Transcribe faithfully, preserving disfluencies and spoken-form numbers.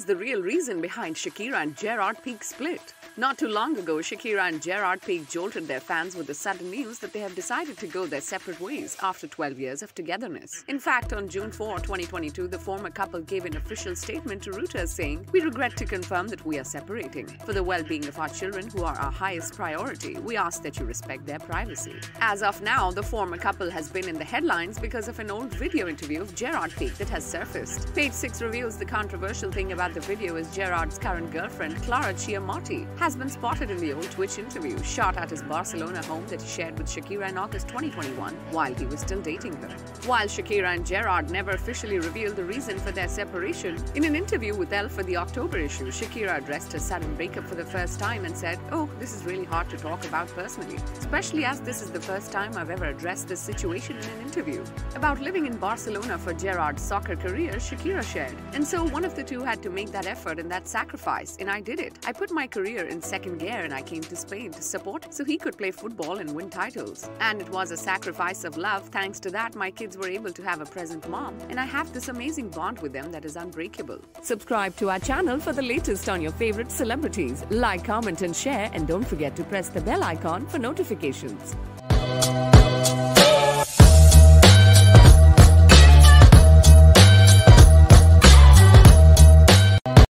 was the real reason behind Shakira and Gerard Piqué's split. Not too long ago, Shakira and Gerard Piqué jolted their fans with the sudden news that they have decided to go their separate ways after twelve years of togetherness. In fact, on June fourth, twenty twenty-two, the former couple gave an official statement to Reuters saying, "We regret to confirm that we are separating. For the well-being of our children, who are our highest priority, we ask that you respect their privacy." As of now, the former couple has been in the headlines because of an old video interview of Gerard Piqué that has surfaced. Page Six reveals the controversial thing about the video is Gerard's current girlfriend, Clara Chiamatti, has been spotted in the old Twitch interview shot at his Barcelona home that he shared with Shakira in August twenty twenty-one while he was still dating them. While Shakira and Gerard never officially revealed the reason for their separation, in an interview with Elle for the October issue, Shakira addressed her sudden breakup for the first time and said, "Oh, this is really hard to talk about personally, especially as this is the first time I've ever addressed this situation in an interview." About living in Barcelona for Gerard's soccer career, Shakira shared, "And so one of the two had to make that effort and that sacrifice, and I did it. I put my career in second gear and I came to Spain to support so he could play football and win titles. And it was a sacrifice of love. Thanks to that, my kids were able to have a present mom, and I have this amazing bond with them that is unbreakable." Subscribe to our channel for the latest on your favorite celebrities. Like, comment and share, and don't forget to press the bell icon for notifications.